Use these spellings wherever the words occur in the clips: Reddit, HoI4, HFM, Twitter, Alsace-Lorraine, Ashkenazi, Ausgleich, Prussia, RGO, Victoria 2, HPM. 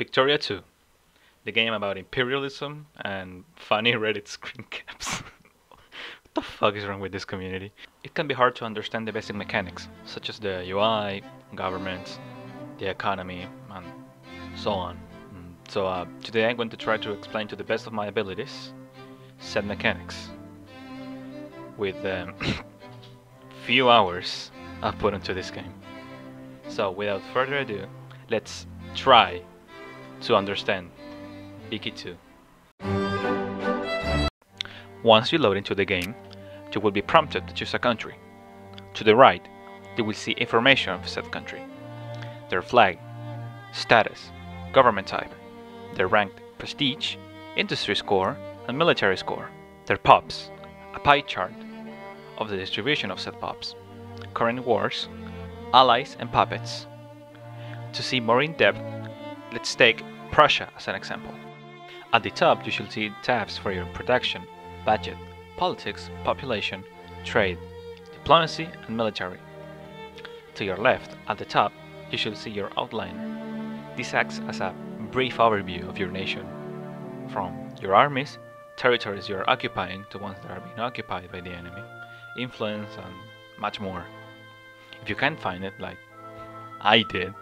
Victoria 2, the game about imperialism and funny Reddit screen caps. What the fuck is wrong with this community? It can be hard to understand the basic mechanics, such as the UI, governments, the economy, and so on. So today I'm going to try to explain to the best of my abilities said mechanics, with the few hours I've put into this game. So without further ado, let's try to understand Victoria 2. Once you load into the game, you will be prompted to choose a country. To the right, you will see information of said country, their flag, status, government type, their ranked prestige, industry score, and military score, their pops, a pie chart of the distribution of said pops, current wars, allies, and puppets. To see more in depth, let's take Prussia as an example. At the top, you should see tabs for your production, budget, politics, population, trade, diplomacy, and military. To your left, at the top, you should see your outline. This acts as a brief overview of your nation, from your armies, territories you are occupying to ones that are being occupied by the enemy, influence, and much more. If you can't find it, like I did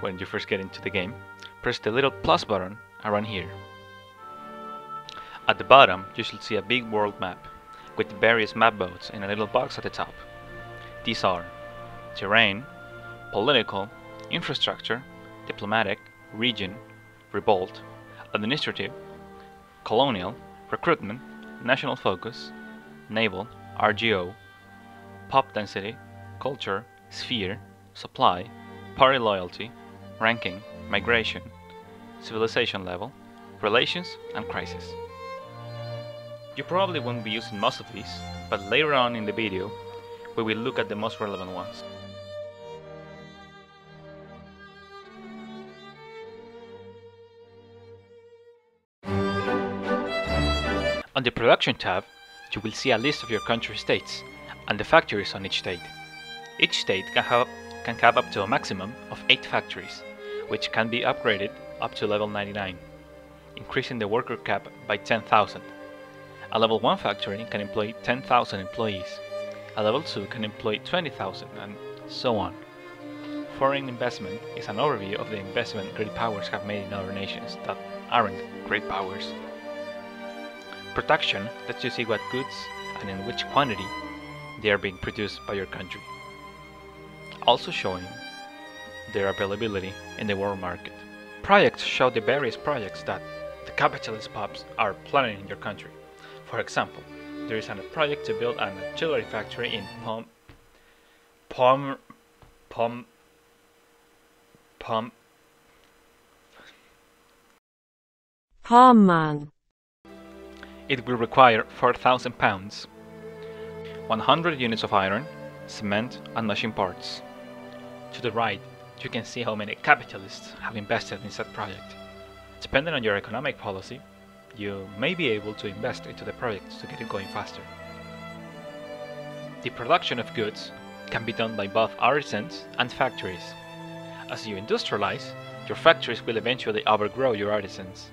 when you first get into the game, press the little plus button around here. At the bottom, you should see a big world map with various map boats in a little box at the top. These are terrain, political, infrastructure, diplomatic, region, revolt, administrative, colonial, recruitment, national focus, naval, RGO, pop density, culture, sphere, supply, party loyalty, ranking, migration, civilization level, relations, and crisis. You probably won't be using most of these, but later on in the video, we will look at the most relevant ones. On the production tab, you will see a list of your country states and the factories on each state. Each state can have up to a maximum of 8 factories, which can be upgraded up to level 99, increasing the worker cap by 10,000. A level 1 factory can employ 10,000 employees, a level 2 can employ 20,000, and so on. Foreign investment is an overview of the investment great powers have made in other nations that aren't great powers. Production lets you see what goods and in which quantity they are being produced by your country, also showing their availability in the world market. Projects show the various projects that the capitalist pops are planning in your country. For example, there is a project to build an artillery factory in Pomman. It will require 4,000 pounds, 100 units of iron, cement, and machine parts. To the right, you can see how many capitalists have invested in said project. Depending on your economic policy, you may be able to invest into the project to get it going faster. The production of goods can be done by both artisans and factories. As you industrialize, your factories will eventually outgrow your artisans.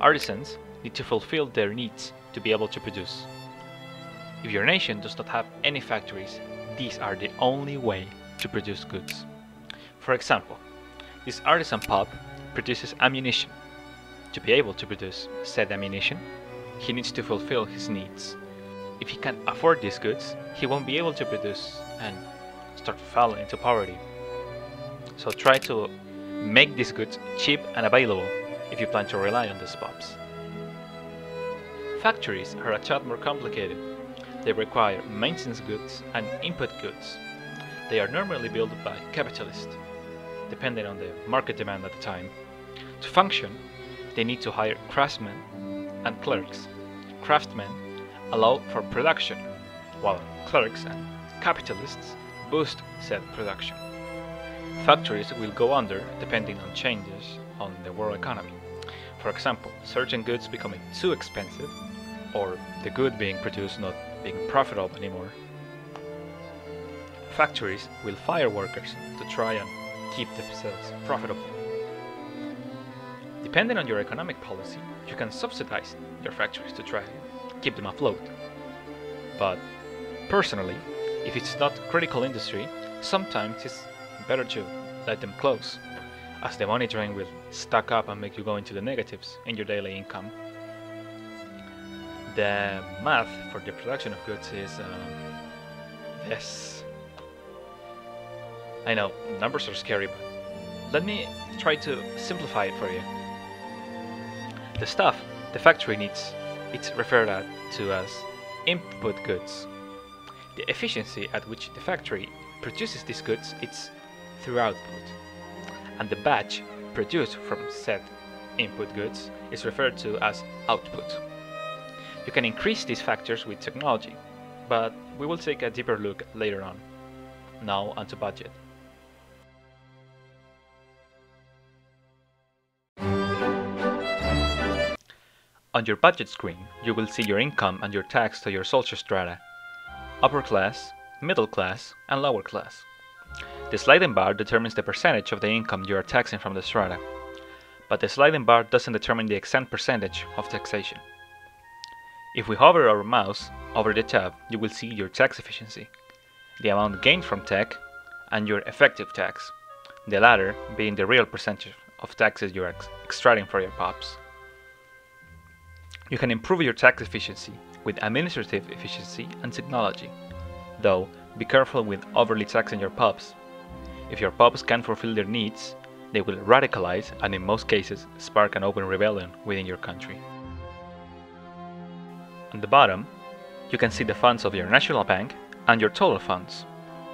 Artisans need to fulfill their needs to be able to produce. If your nation does not have any factories, these are the only way to produce goods. For example, this artisan pub produces ammunition. To be able to produce said ammunition, he needs to fulfill his needs. If he can't afford these goods, he won't be able to produce and start falling into poverty. So try to make these goods cheap and available if you plan to rely on these pubs. Factories are a tad more complicated. They require maintenance goods and input goods. They are normally built by capitalists, depending on the market demand at the time. To function, they need to hire craftsmen and clerks. Craftsmen allow for production, while clerks and capitalists boost said production. Factories will go under depending on changes on the world economy. For example, certain goods becoming too expensive, or the good being produced not being profitable anymore. Factories will fire workers to try and keep themselves profitable. Depending on your economic policy, you can subsidize your factories to try to keep them afloat. But personally, if it's not critical industry, sometimes it's better to let them close, as the money drain will stack up and make you go into the negatives in your daily income. The math for the production of goods is yes. I know, numbers are scary, but let me try to simplify it for you. The stuff the factory needs, it's referred to as input goods. The efficiency at which the factory produces these goods, it's through output. And the batch produced from said input goods is referred to as output. You can increase these factors with technology, but we will take a deeper look later on. Now onto budget. On your budget screen, you will see your income and your tax to your social strata: upper class, middle class, and lower class. The sliding bar determines the percentage of the income you are taxing from the strata, but the sliding bar doesn't determine the exact percentage of taxation. If we hover our mouse over the tab, you will see your tax efficiency, the amount gained from tech, and your effective tax, the latter being the real percentage of taxes you are extracting for your pops. You can improve your tax efficiency with administrative efficiency and technology, though be careful with overly taxing your pups. If your pups can't fulfill their needs, they will radicalize and in most cases spark an open rebellion within your country. On the bottom, you can see the funds of your national bank and your total funds,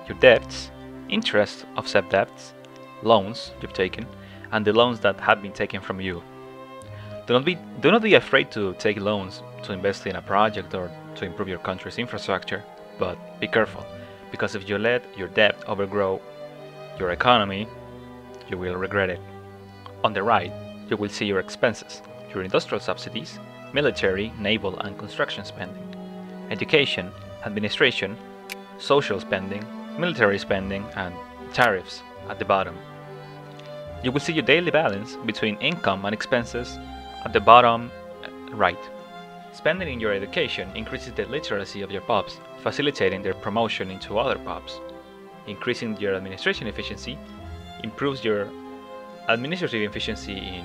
your debts, interest of said debts, loans you've taken, and the loans that have been taken from you. Do not be afraid to take loans to invest in a project or to improve your country's infrastructure, but be careful, because if you let your debt overgrow your economy, you will regret it. On the right, you will see your expenses, your industrial subsidies, military, naval and construction spending, education, administration, social spending, military spending, and tariffs at the bottom. You will see your daily balance between income and expenses at the bottom right. Spending in your education increases the literacy of your pups, facilitating their promotion into other pups. Increasing your administration efficiency improves your administrative efficiency in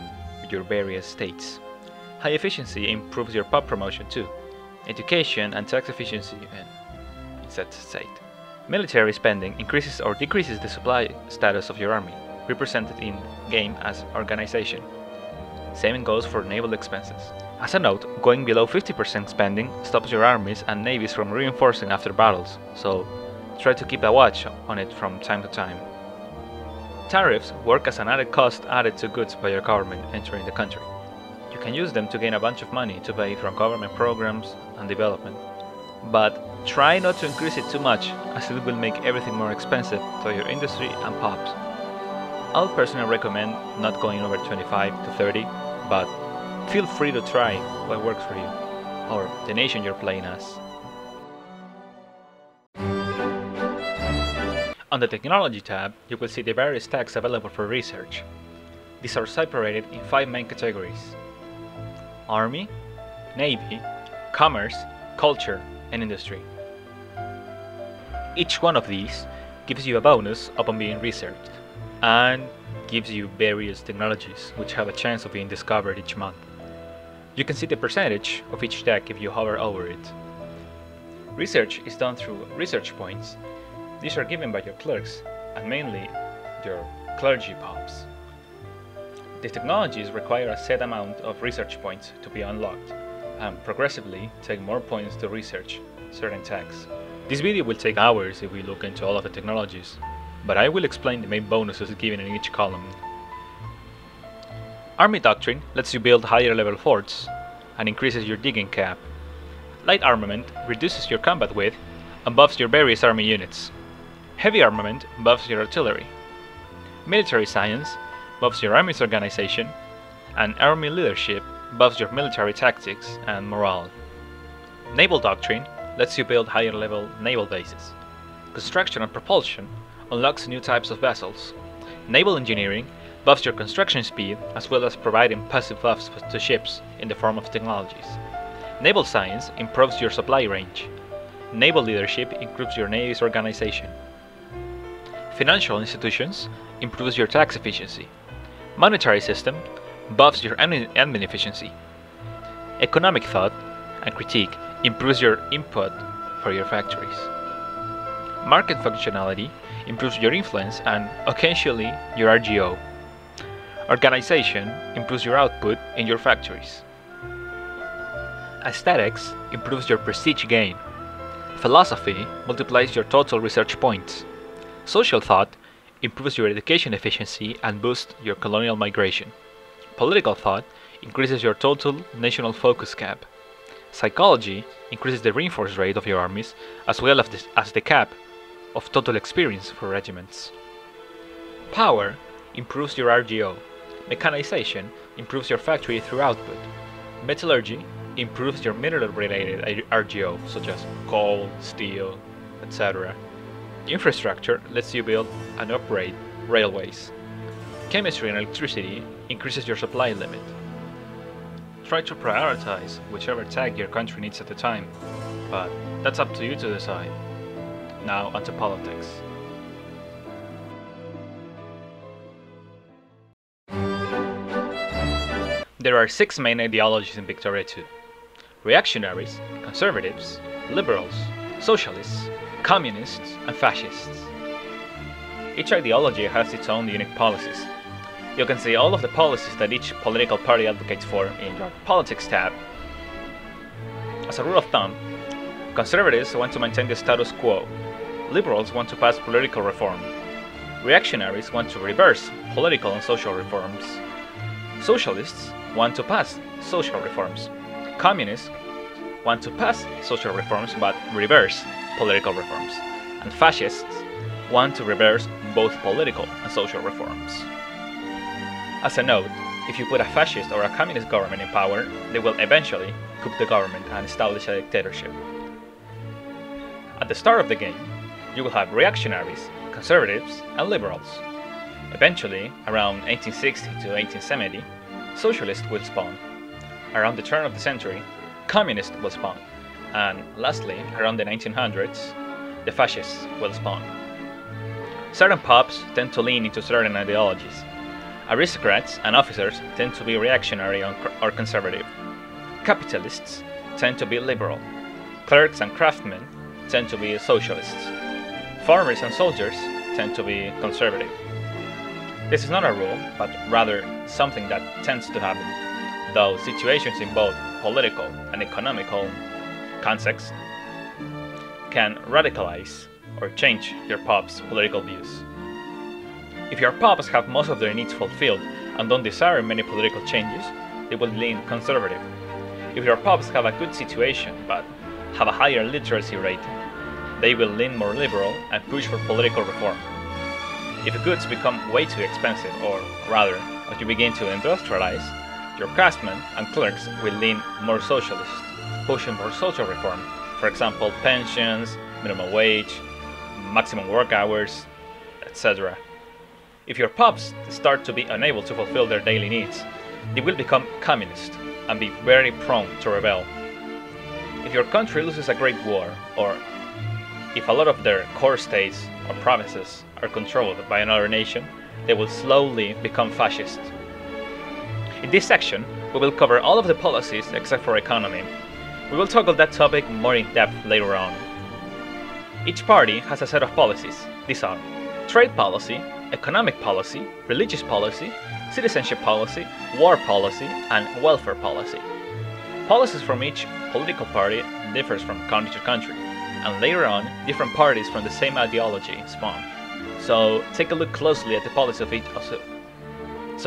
your various states. High efficiency improves your pup promotion too, education and tax efficiency in said state. Military spending increases or decreases the supply status of your army, represented in game as organization. Same goes for naval expenses. As a note, going below 50% spending stops your armies and navies from reinforcing after battles, so try to keep a watch on it from time to time. Tariffs work as an added cost added to goods by your government entering the country. You can use them to gain a bunch of money to pay from government programs and development, but try not to increase it too much, as it will make everything more expensive to your industry and pops. I'll personally recommend not going over 25 to 30, but feel free to try what works for you, or the nation you're playing as. On the Technology tab, you will see the various tags available for research. These are separated in 5 main categories: Army, Navy, Commerce, Culture, and Industry. Each one of these gives you a bonus upon being researched, and gives you various technologies which have a chance of being discovered each month. You can see the percentage of each tag if you hover over it. Research is done through research points. These are given by your clerks, and mainly your clergy pops. The technologies require a set amount of research points to be unlocked, and progressively take more points to research certain tags. This video will take hours if we look into all of the technologies, but I will explain the main bonuses given in each column. Army Doctrine lets you build higher level forts and increases your digging cap. Light Armament reduces your combat width and buffs your various army units. Heavy Armament buffs your artillery. Military Science buffs your army's organization, and Army Leadership buffs your military tactics and morale. Naval Doctrine lets you build higher level naval bases. Construction and Propulsion unlocks new types of vessels. Naval Engineering buffs your construction speed, as well as providing passive buffs to ships in the form of technologies. Naval science improves your supply range. Naval leadership improves your navy's organization. Financial institutions improves your tax efficiency. Monetary system buffs your admin efficiency. Economic thought and critique improves your input for your factories. Market functionality improves your influence and, occasionally, your RGO. Organization improves your output in your factories. Aesthetics improves your prestige gain. Philosophy multiplies your total research points. Social thought improves your education efficiency and boosts your colonial migration. Political thought increases your total national focus cap. Psychology increases the reinforce rate of your armies, as well as the cap of total experience for regiments. Power improves your RGO. Mechanization improves your factory through output. Metallurgy improves your mineral-related RGO, such as coal, steel, etc. Infrastructure lets you build and operate railways. Chemistry and electricity increases your supply limit. Try to prioritize whichever tag your country needs at the time, but that's up to you to decide. Now onto politics. There are 6 main ideologies in Victoria 2. Reactionaries, conservatives, liberals, socialists, communists, and fascists. Each ideology has its own unique policies. You can see all of the policies that each political party advocates for in your Politics tab. As a rule of thumb, conservatives want to maintain the status quo, liberals want to pass political reform, reactionaries want to reverse political and social reforms, socialists want to pass social reforms, communists want to pass social reforms but reverse political reforms, and fascists want to reverse both political and social reforms. As a note, if you put a fascist or a communist government in power, they will eventually coup the government and establish a dictatorship. At the start of the game, you will have reactionaries, conservatives, and liberals. Eventually, around 1860 to 1870, socialists will spawn. Around the turn of the century, communists will spawn. And lastly, around the 1900s, the fascists will spawn. Certain pubs tend to lean into certain ideologies. Aristocrats and officers tend to be reactionary or conservative. Capitalists tend to be liberal. Clerks and craftsmen tend to be socialists. Farmers and soldiers tend to be conservative. This is not a rule, but rather something that tends to happen, though situations in both political and economical contexts can radicalize or change your pub's political views. If your pubs have most of their needs fulfilled and don't desire many political changes, they will lean conservative. If your pubs have a good situation but have a higher literacy rate, they will lean more liberal and push for political reform. If goods become way too expensive, or rather, as you begin to industrialize, your craftsmen and clerks will lean more socialist, pushing for social reform, for example pensions, minimum wage, maximum work hours, etc. If your pubs start to be unable to fulfill their daily needs, they will become communist and be very prone to rebel. If your country loses a great war, or if a lot of their core states or provinces are controlled by another nation, they will slowly become fascist. In this section, we will cover all of the policies except for economy. We will tackle that topic more in depth later on. Each party has a set of policies. These are trade policy, economic policy, religious policy, citizenship policy, war policy, and welfare policy. Policies from each political party differs from country to country, and later on, different parties from the same ideology spawn. So take a look closely at the policy of each.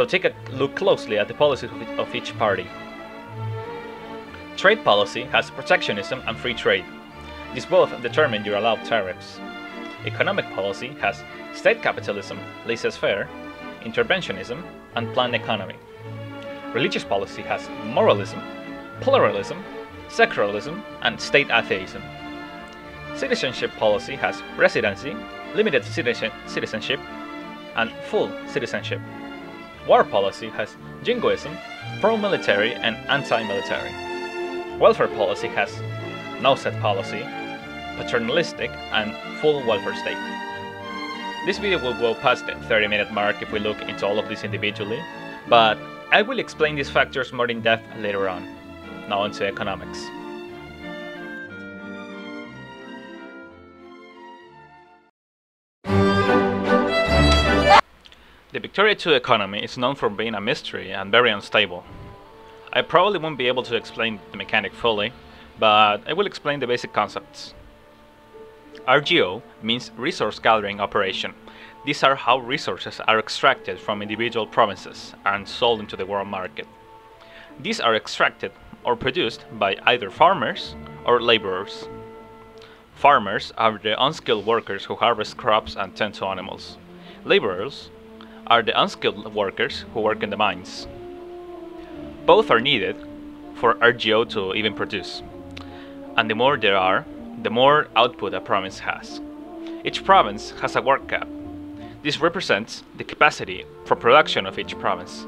Take a look closely at the policies of each party. Trade policy has protectionism and free trade. These both determine your allowed tariffs. Economic policy has state capitalism, laissez-faire, interventionism, and planned economy. Religious policy has moralism, pluralism, secularism, and state atheism. Citizenship policy has residency, limited citizenship, and full citizenship. war policy has jingoism, pro-military and anti-military. Welfare policy has no set policy, paternalistic and full welfare state. This video will go past the 30-minute mark if we look into all of this individually, but I will explain these factors more in depth later on. Now onto economics. The Victoria 2 economy is known for being a mystery and very unstable. I probably won't be able to explain the mechanic fully, but I will explain the basic concepts. RGO means resource gathering operation. These are how resources are extracted from individual provinces and sold into the world market. These are extracted or produced by either farmers or laborers. Farmers are the unskilled workers who harvest crops and tend to animals. Laborers are the unskilled workers who work in the mines. Both are needed for RGO to even produce, and the more there are, the more output a province has. Each province has a work cap. This represents the capacity for production of each province.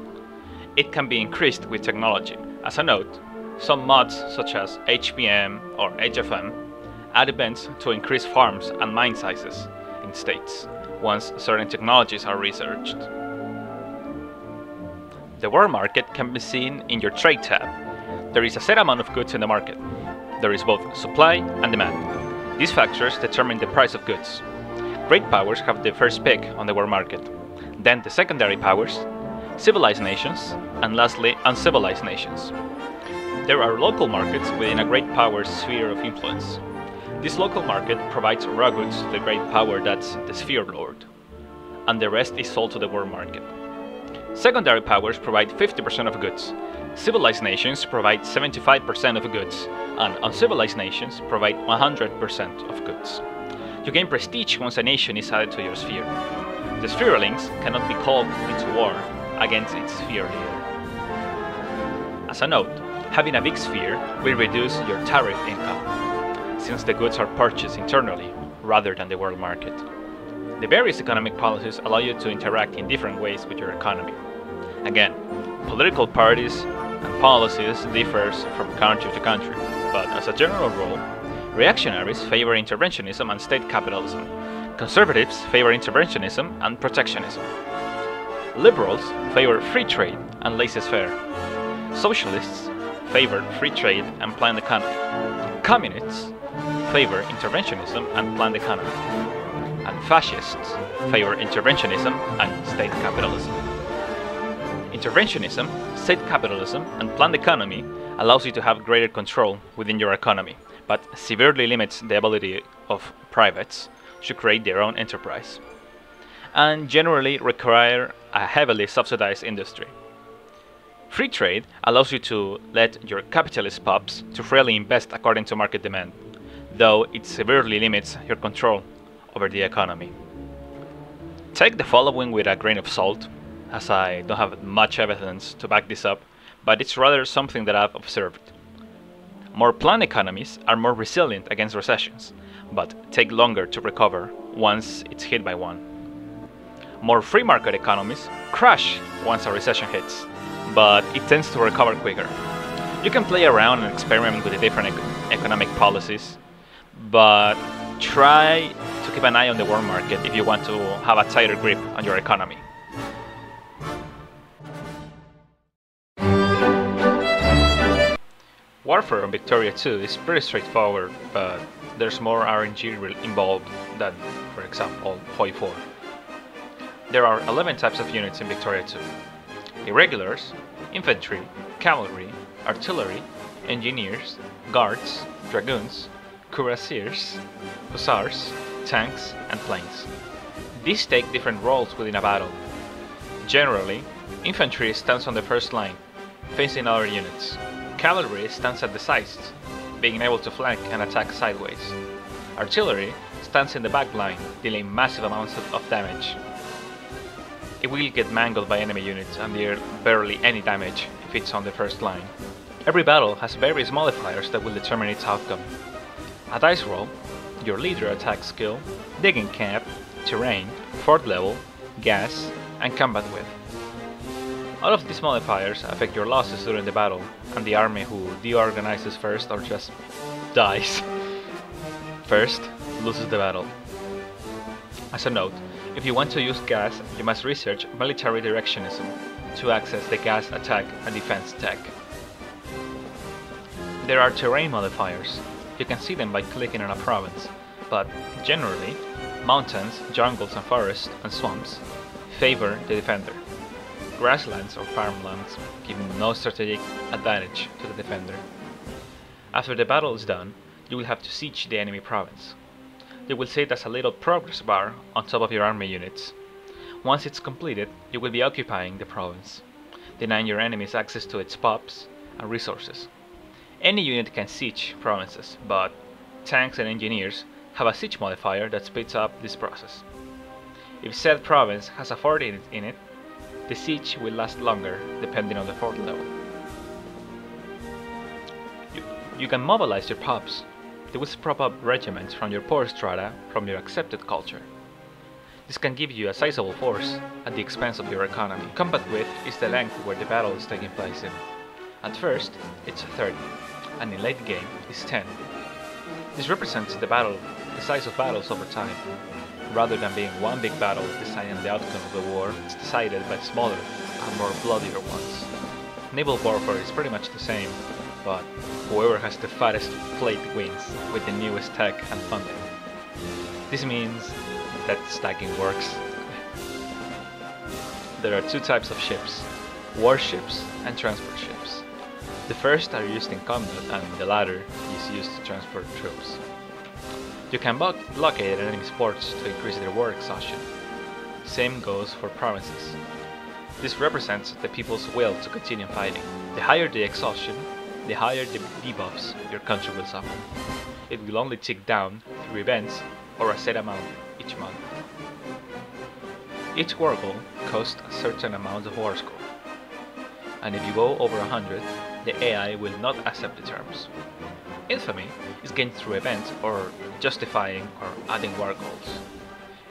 It can be increased with technology. As a note, some mods such as HPM or HFM add events to increase farms and mine sizes in states once certain technologies are researched. The world market can be seen in your trade tab. There is a set amount of goods in the market. There is both supply and demand. These factors determine the price of goods. Great powers have the first pick on the world market, then the secondary powers, civilized nations, and lastly uncivilized nations. There are local markets within a great power's sphere of influence. This local market provides raw goods to the great power, that's the sphere lord, and the rest is sold to the world market. Secondary powers provide 50% of goods, civilized nations provide 75% of goods, and uncivilized nations provide 100% of goods. You gain prestige once a nation is added to your sphere. The spherelings cannot be called into war against its sphere leader. As a note, having a big sphere will reduce your tariff income, since the goods are purchased internally rather than the world market. The various economic policies allow you to interact in different ways with your economy. Again, political parties and policies differ from country to country, but as a general rule, reactionaries favor interventionism and state capitalism. Conservatives favor interventionism and protectionism. Liberals favor free trade and laissez-faire. Socialists favor free trade and planned economy. Communists favor interventionism and planned economy. And fascists favor interventionism and state capitalism. Interventionism, state capitalism, and planned economy allows you to have greater control within your economy, but severely limits the ability of privates to create their own enterprise, and generally require a heavily subsidized industry. Free trade allows you to let your capitalist pups to freely invest according to market demand, though it severely limits your control over the economy. Take the following with a grain of salt, as I don't have much evidence to back this up, but it's rather something that I've observed. More planned economies are more resilient against recessions, but take longer to recover once it's hit by one. More free market economies crash once a recession hits, but it tends to recover quicker. You can play around and experiment with the different economic policies, but try to keep an eye on the world market if you want to have a tighter grip on your economy. Warfare on Victoria 2 is pretty straightforward, but there's more RNG involved than, for example, HoI4. There are 11 types of units in Victoria 2. Irregulars, infantry, cavalry, artillery, engineers, guards, dragoons, cuirassiers, hussars, tanks, and planes. These take different roles within a battle. Generally, infantry stands on the first line, facing other units. Cavalry stands at the sides, being able to flank and attack sideways. Artillery stands in the back line, dealing massive amounts of damage. It will get mangled by enemy units and deal barely any damage if it's on the first line. Every battle has various modifiers that will determine its outcome. A dice roll, your leader attack skill, digging camp, terrain, fort level, gas, and combat width. All of these modifiers affect your losses during the battle, and the army who deorganizes first or just dies first loses the battle. As a note, if you want to use gas, you must research military directionism to access the gas attack and defense tech. There are terrain modifiers. You can see them by clicking on a province, but generally, mountains, jungles and forests and swamps favor the defender. Grasslands or farmlands give no strategic advantage to the defender. After the battle is done, you will have to siege the enemy province. You will see it as a little progress bar on top of your army units. Once it's completed, you will be occupying the province, denying your enemies access to its pubs and resources. Any unit can siege provinces, but tanks and engineers have a siege modifier that speeds up this process. If said province has a fort in it, the siege will last longer depending on the fort level. You can mobilize your pubs. They will prop up regiments from your poor strata from your accepted culture. This can give you a sizable force at the expense of your economy. Combat width is the length where the battle is taking place in. At first, it's 30, and in late game, it's 10. This represents the size of battles over time. Rather than being one big battle deciding the outcome of the war, it's decided by smaller and more bloodier ones. Naval warfare is pretty much the same, but whoever has the fattest plate wins with the newest tech and funding. This means that stacking works. There are two types of ships, warships and transport ships. The first are used in combat and the latter is used to transport troops. You can blockade enemy ports to increase their war exhaustion. Same goes for provinces. This represents the people's will to continue fighting. The higher the exhaustion, the higher the debuffs your country will suffer. It will only tick down through events or a set amount each month. Each war goal costs a certain amount of war score, and if you go over 100, the AI will not accept the terms. Infamy is gained through events or justifying or adding war goals.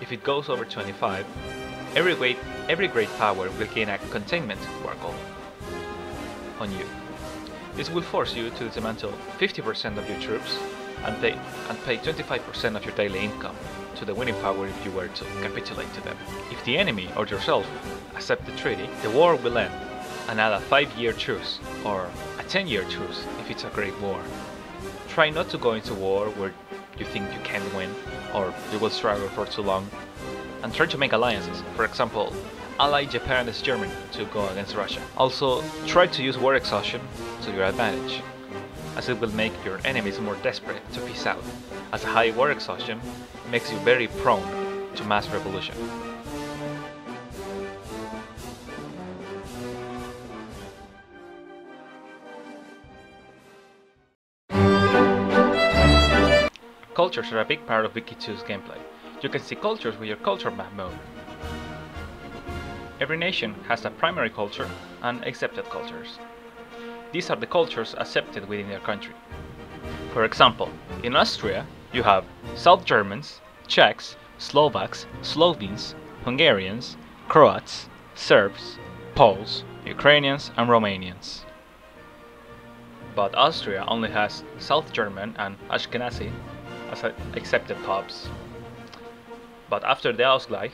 If it goes over 25, every great power will gain a containment war goal on you. This will force you to dismantle 50% of your troops and pay 25% of your daily income to the winning power if you were to capitulate to them. If the enemy or yourself accept the treaty, the war will end and add a 5-year truce or a 10-year truce if it's a great war. Try not to go into war where you think you can't win or you will struggle for too long, and try to make alliances, for example, ally Japan and Germany to go against Russia. Also, try to use war exhaustion to your advantage, as it will make your enemies more desperate to peace out, as a high war exhaustion makes you very prone to mass revolution. Cultures are a big part of Wiki 2's gameplay. You can see cultures with your culture map mode. Every nation has a primary culture and accepted cultures. These are the cultures accepted within their country. For example, in Austria, you have South Germans, Czechs, Slovaks, Slovenes, Hungarians, Croats, Serbs, Poles, Ukrainians and Romanians. But Austria only has South German and Ashkenazi as accepted pubs. But after the Ausgleich,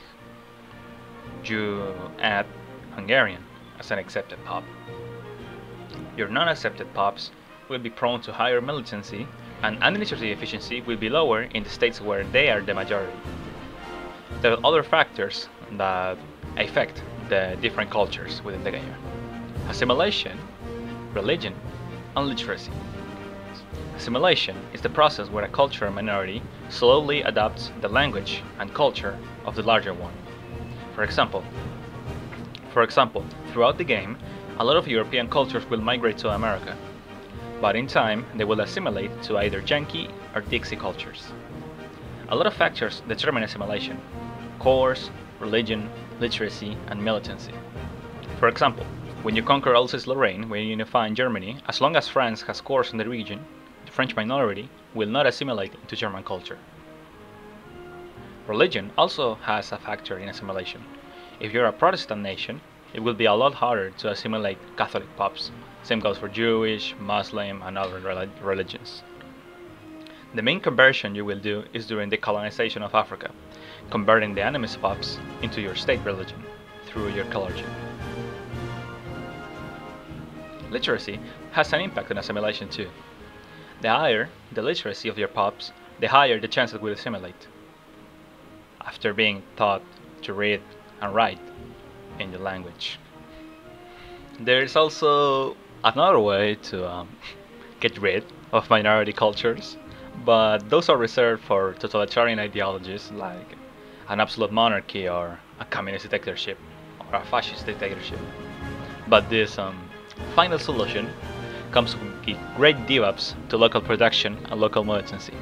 you add Hungarian as an accepted pub. Your non-accepted pubs will be prone to higher militancy, and administrative efficiency will be lower in the states where they are the majority. There are other factors that affect the different cultures within the game: assimilation, religion, and literacy. Assimilation is the process where a cultural minority slowly adopts the language and culture of the larger one. For example, throughout the game, a lot of European cultures will migrate to America, but in time they will assimilate to either Yankee or Dixie cultures. A lot of factors determine assimilation: course, religion, literacy, and militancy. For example, when you conquer Alsace-Lorraine, when you unify in Germany, as long as France has course in the region, the French minority will not assimilate into German culture. Religion also has a factor in assimilation. If you're a Protestant nation, it will be a lot harder to assimilate Catholic Pops. Same goes for Jewish, Muslim and other religions. The main conversion you will do is during the colonization of Africa, converting the animist Pops into your state religion through your clergy. Literacy has an impact on assimilation too. The higher the literacy of your Pops, the higher the chance it will assimilate. After being taught to read and write in your language. There is also another way to get rid of minority cultures, but those are reserved for totalitarian ideologies like an absolute monarchy or a communist dictatorship or a fascist dictatorship. But this final solution comes with great develops to local production and local militancy.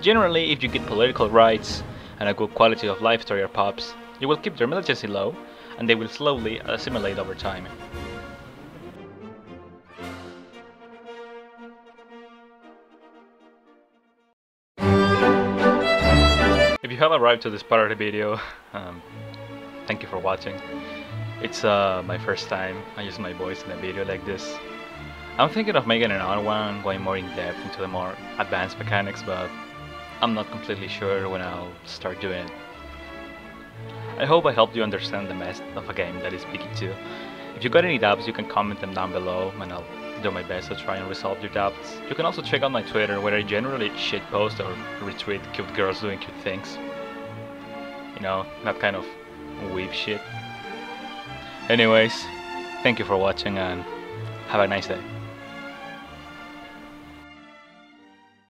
Generally, if you get political rights and a good quality of life to your Pops, you will keep their militancy low and they will slowly assimilate over time. If you have arrived to this part of the video, thank you for watching. It's my first time I use my voice in a video like this. I'm thinking of making another one, going more in depth into the more advanced mechanics, but I'm not completely sure when I'll start doing it. I hope I helped you understand the mess of a game that is picky too. If you got any doubts, you can comment them down below and I'll do my best to try and resolve your doubts. You can also check out my Twitter where I generally shitpost or retweet cute girls doing cute things. You know, that kind of weeb shit. Anyways, thank you for watching and have a nice day.